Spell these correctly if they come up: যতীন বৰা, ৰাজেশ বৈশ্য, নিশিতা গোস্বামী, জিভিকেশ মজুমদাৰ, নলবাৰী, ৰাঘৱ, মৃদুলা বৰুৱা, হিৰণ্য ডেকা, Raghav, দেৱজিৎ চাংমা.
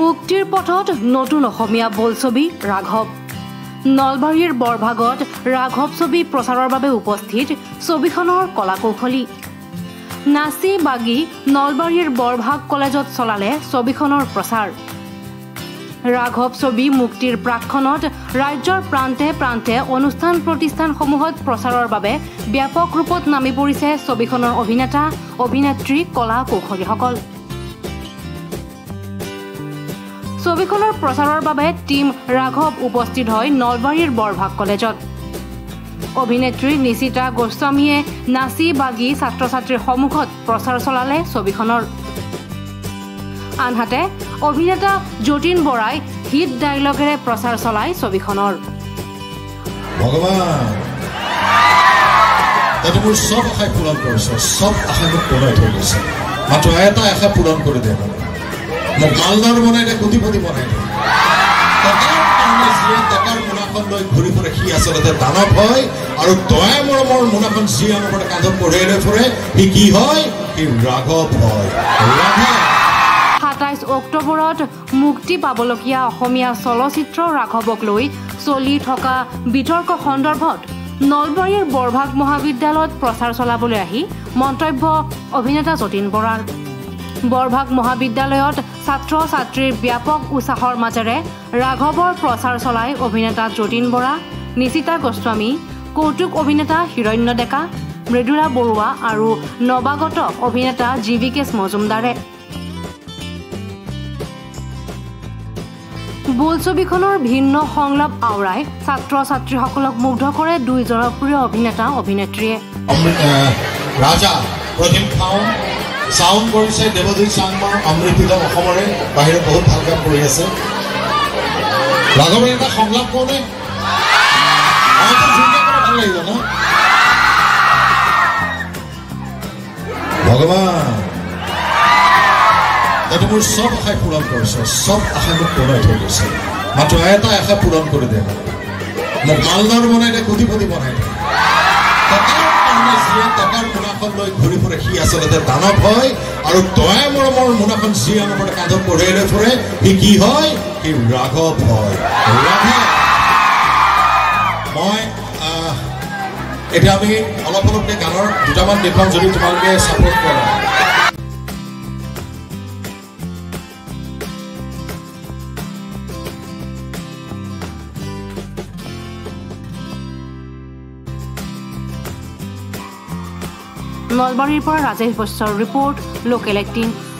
মুক্তিৰ পথত নতুন অসমীয়া বলছবি ৰাঘৱ। নলবাৰীৰ বৰভাগত ৰাঘৱ ছবি প্ৰচাৰৰ বাবে উপস্থিত ছবিখনৰ কলাকৌশলী। নাচি বাগি নলবাৰীৰ বৰভাগ কলেজত চলালে ছবিখনৰ প্ৰচাৰ। ৰাঘৱ ছবি মুক্তিৰ প্ৰাকখনত ৰাজ্যৰ প্ৰান্তে প্ৰান্তে অনুষ্ঠান প্ৰতিষ্ঠানসমূহত প্ৰচাৰৰ বাবে ব্যাপক ৰূপত নামি পৰিছে ছবিখনৰ অভিনেতা অভিনেত্ৰী কলা কৌশলীসকল। ছবিখনৰ প্ৰচাৰৰ বাবে টিম ৰাঘৱ উপস্থিত হয় নলবাৰীৰ বৰভাগ কলেজত। অভিনেত্ৰী নিশিতা গোস্বামীয়ে নাচি বাগি ছাত্ৰ ছাত্ৰীৰ সন্মুখত প্ৰচাৰ চলালে ছবিখনৰ। আনহাতে অভিনেতা যতীন বৰাই হিট ডায়লগেৰে প্ৰচাৰ চলাই ছবিখনৰ। ঘূৰি ফুৰে সি আচলতে দানৱ হয়, আৰু দয়া মৰমৰ মোনাখন যি আমাৰ কান্ধত কঢ়িয়াই লৈ ফুৰে সি কি হয়, সি ৰাঘৱ হয়। ২৭ অক্টোবৰত মুক্তি পাবলগীয়া অসমীয়া চলচ্চিত্ৰ ৰাঘৱক লৈ চলি থকা বিতৰ্ক সন্দৰ্ভত নলবাৰীৰ বৰভাগ মহাবিদ্যালয়ত প্ৰচাৰ চলাবলৈ আহি মন্তব্য অভিনেতা যতীন বৰাৰ। বৰভাগ মহাবিদ্যালয়ত ছাত্ৰ ছাত্ৰীৰ ব্যাপক উৎসাহৰ মাজেৰে ৰাঘৱৰ প্ৰচাৰ চলাই অভিনেতা যতীন বৰা, নিশিতা গোস্বামী, কৌতুক অভিনেতা হিৰণ্য ডেকা, মৃদুলা বৰুৱা আৰু নৱাগত অভিনেতা জিভিকেশ মজুমদাৰে। বোলছবিখনৰ ভিন্ন সংলাপ আওৰাই ছাত্ৰ ছাত্ৰীসকলক মুগ্ধ কৰে দুই জনপ্ৰিয় অভিনেতা অভিনেত্ৰীয়ে। চাউণ্ড কৰিছে দেৱজিৎ চাংমা, অমৃতিদম অসমৰে বাহিৰত বহুত ভাল কাম কৰি আছে। ৰাঘৱৰ এটা সংলাপ কওঁনে ভাল লাগিব ন, ভগৱান তই মোৰ চব আশাই পূৰণ কৰিছ, চব আশাই মোক পূৰণ হৈ গৈছে, মাত্ৰ এটা আশা পূৰণ কৰি দে, মোক মালদাৰ বনাই দে, কোটিপতি বনাই দে। টকাৰ মোনাখন লৈ ঘূৰি ফুৰে সি আচলতে দানৱ হয়, আৰু দয়া মৰমৰ মোনাখন যি আমাৰ কান্ধত কঢ়িয়াই লৈ ফুৰে সি কি হয়, সি ৰাঘৱ হয়। মই এতিয়া আমি অলপ অলপকৈ গানৰ দুটামান দেখুৱাম, যদি তোমালোকে ছাপোৰ্ট কৰা। নলবাৰীৰ পৰা ৰাজেশ বৈশ্যৰ ৰিপৰ্ট, লোকেল এক্টিং।